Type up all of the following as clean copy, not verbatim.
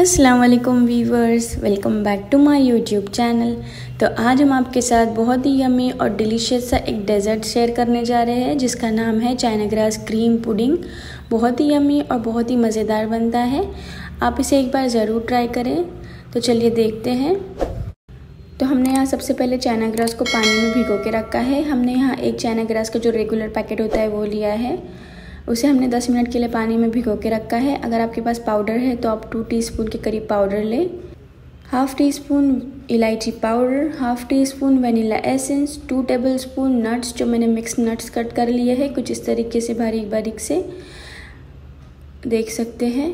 अस्सलामुअलैकुम viewers, welcome back to my YouTube channel. तो आज हम आपके साथ बहुत ही यमी और डिलीशियस सा एक डेज़र्ट शेयर करने जा रहे हैं जिसका नाम है चाइना ग्रास क्रीम पुडिंग। बहुत ही यमी और बहुत ही मज़ेदार बनता है, आप इसे एक बार ज़रूर ट्राई करें। तो चलिए देखते हैं। तो हमने यहाँ सबसे पहले चाइना ग्रास को पानी में भिगो के रखा है। हमने यहाँ एक चाइना ग्रास का जो रेगुलर पैकेट होता है वो लिया है, उसे हमने 10 मिनट के लिए पानी में भिगो के रखा है। अगर आपके पास पाउडर है तो आप 2 टीस्पून के करीब पाउडर लें, हाफ़ टी स्पून इलायची powder, half teaspoon vanilla essence, 2 tablespoon nuts, जो मैंने मिक्स नट्स कट कर लिए हैं कुछ इस तरीके से बारीक बारीक से देख सकते हैं।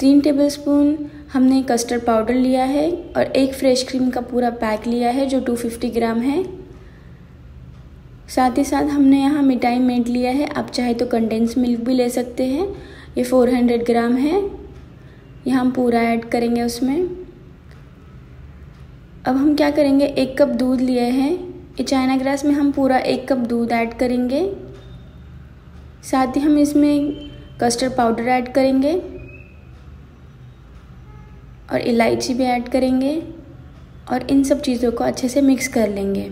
3 टेबलस्पून हमने कस्टर्ड पाउडर लिया है और एक फ्रेश क्रीम का पूरा पैक लिया है जो 250 ग्राम है। साथ ही साथ हमने यहाँ मिठाई मेड लिया है, आप चाहे तो कंडेंस मिल्क भी ले सकते हैं, ये 400 ग्राम है, ये हम पूरा ऐड करेंगे उसमें। अब हम क्या करेंगे, 1 कप दूध लिए हैं, ये चाइना ग्रास में हम पूरा 1 कप दूध ऐड करेंगे। साथ ही हम इसमें कस्टर्ड पाउडर ऐड करेंगे और इलायची भी ऐड करेंगे और इन सब चीज़ों को अच्छे से मिक्स कर लेंगे।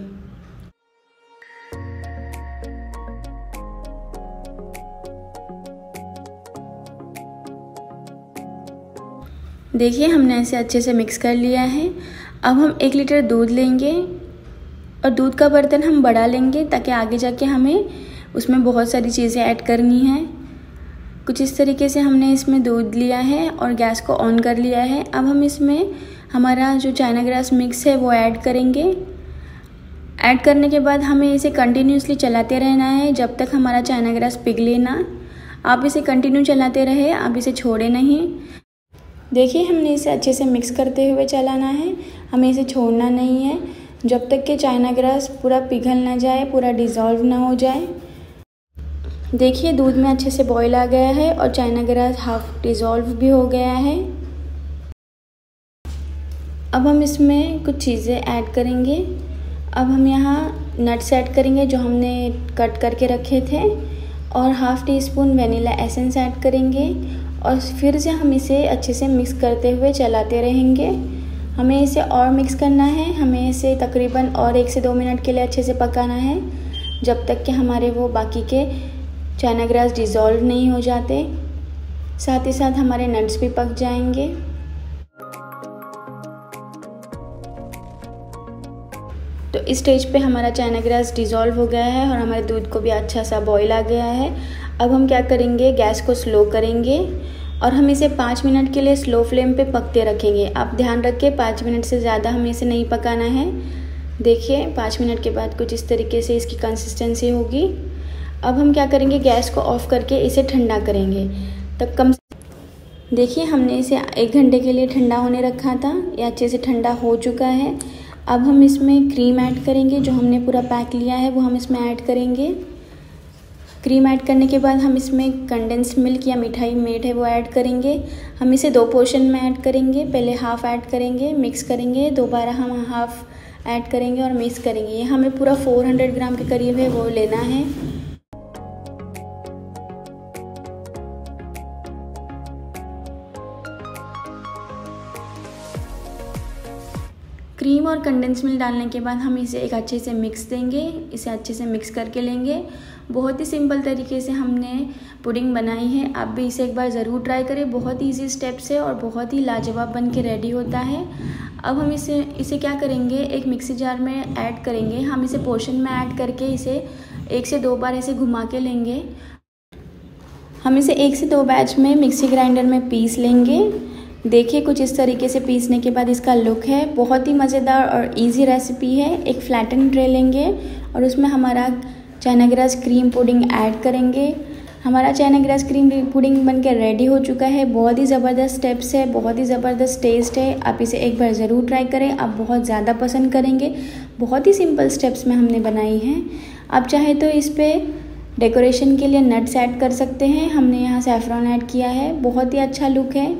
देखिए हमने ऐसे अच्छे से मिक्स कर लिया है। अब हम 1 लीटर दूध लेंगे और दूध का बर्तन हम बड़ा लेंगे ताकि आगे जाके हमें उसमें बहुत सारी चीज़ें ऐड करनी हैं। कुछ इस तरीके से हमने इसमें दूध लिया है और गैस को ऑन कर लिया है। अब हम इसमें हमारा जो चाइना ग्रास मिक्स है वो ऐड करेंगे। ऐड करने के बाद हमें इसे कंटिन्यूसली चलाते रहना है जब तक हमारा चाइना ग्रास पिघले ना। आप इसे कंटिन्यू चलाते रहे, आप इसे छोड़े नहीं। देखिए हमने इसे अच्छे से मिक्स करते हुए चलाना है, हमें इसे छोड़ना नहीं है जब तक कि चाइना ग्रास पूरा पिघल ना जाए, पूरा डिज़ोल्व ना हो जाए। देखिए दूध में अच्छे से बॉईल आ गया है और चाइना ग्रास हाफ डिज़ोल्व भी हो गया है। अब हम इसमें कुछ चीज़ें ऐड करेंगे। अब हम यहाँ नट्स ऐड करेंगे जो हमने कट करके रखे थे और half teaspoon vanilla essence add करेंगे और फिर से हम इसे अच्छे से मिक्स करते हुए चलाते रहेंगे। हमें इसे और मिक्स करना है, हमें इसे तकरीबन और 1 से 2 मिनट के लिए अच्छे से पकाना है जब तक कि हमारे वो बाकी के चाइना ग्रास डिज़ोल्व नहीं हो जाते। साथ ही साथ हमारे नट्स भी पक जाएंगे। तो इस स्टेज पे हमारा चाइना ग्रास डिज़ोल्व हो गया है और हमारे दूध को भी अच्छा सा बॉईल आ गया है। अब हम क्या करेंगे, गैस को स्लो करेंगे और हम इसे 5 मिनट के लिए स्लो फ्लेम पे पकते रखेंगे। आप ध्यान रखें 5 मिनट से ज़्यादा हमें इसे नहीं पकाना है। देखिए 5 मिनट के बाद कुछ इस तरीके से इसकी कंसिस्टेंसी होगी। अब हम क्या करेंगे, गैस को ऑफ करके इसे ठंडा करेंगे। तब कम देखिए हमने इसे 1 घंटे के लिए ठंडा होने रखा था, ये अच्छे से ठंडा हो चुका है। अब हम इसमें क्रीम ऐड करेंगे, जो हमने पूरा पैक लिया है वो हम इसमें ऐड करेंगे। क्रीम ऐड करने के बाद हम इसमें कंडेंस मिल्क या मिठाई मेड है वो ऐड करेंगे। हम इसे 2 पोर्शन में ऐड करेंगे, पहले हाफ़ ऐड करेंगे, मिक्स करेंगे, दोबारा हम हाफ़ ऐड करेंगे और मिक्स करेंगे। ये हमें पूरा 400 ग्राम के करीब है वो लेना है। क्रीम और कंडेंस मिल्क डालने के बाद हम इसे एक अच्छे से मिक्स देंगे, इसे अच्छे से मिक्स करके लेंगे। बहुत ही सिंपल तरीके से हमने पुडिंग बनाई है, आप भी इसे एक बार ज़रूर ट्राई करें। बहुत ही ईजी स्टेप्स है और बहुत ही लाजवाब बन के रेडी होता है। अब हम इसे क्या करेंगे, एक मिक्सी जार में ऐड करेंगे। हम इसे पोर्शन में ऐड करके इसे 1 से 2 बार ऐसे घुमा के लेंगे। हम इसे 1 से 2 बैच में मिक्सी ग्राइंडर में पीस लेंगे। देखिए कुछ इस तरीके से पीसने के बाद इसका लुक है। बहुत ही मज़ेदार और इजी रेसिपी है। एक फ्लैटन ट्रे लेंगे और उसमें हमारा China grass cream pudding add करेंगे। हमारा चाइना ग्रास क्रीम पुडिंग बनकर रेडी हो चुका है। बहुत ही ज़बरदस्त स्टेप्स है, बहुत ही ज़बरदस्त टेस्ट है। आप इसे एक बार ज़रूर ट्राई करें, आप बहुत ज़्यादा पसंद करेंगे। बहुत ही सिंपल स्टेप्स में हमने बनाई हैं। आप चाहे तो इस पर डेकोरेशन के लिए नट्स ऐड कर सकते हैं, हमने यहाँ सैफरॉन ऐड किया है, बहुत ही अच्छा लुक है।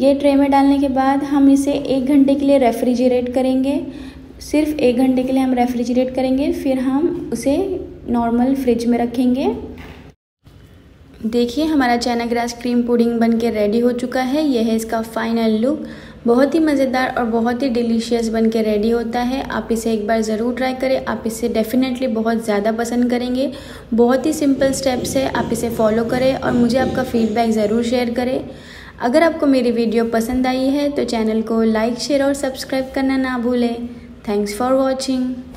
ये ट्रे में डालने के बाद हम इसे 1 घंटे के लिए रेफ्रिजरेट करेंगे। सिर्फ 1 घंटे के लिए हम रेफ्रिजरेट करेंगे, फिर हम उसे नॉर्मल फ्रिज में रखेंगे। देखिए हमारा चाइना ग्रास क्रीम पुडिंग बनके रेडी हो चुका है। यह है इसका फाइनल लुक। बहुत ही मज़ेदार और बहुत ही डिलीशियस बनके रेडी होता है। आप इसे एक बार ज़रूर ट्राई करें, आप इसे डेफिनेटली बहुत ज़्यादा पसंद करेंगे। बहुत ही सिंपल स्टेप्स है, आप इसे फॉलो करें और मुझे आपका फीडबैक ज़रूर शेयर करें। अगर आपको मेरी वीडियो पसंद आई है तो चैनल को लाइक, शेयर और सब्सक्राइब करना ना भूलें। Thanks for watching.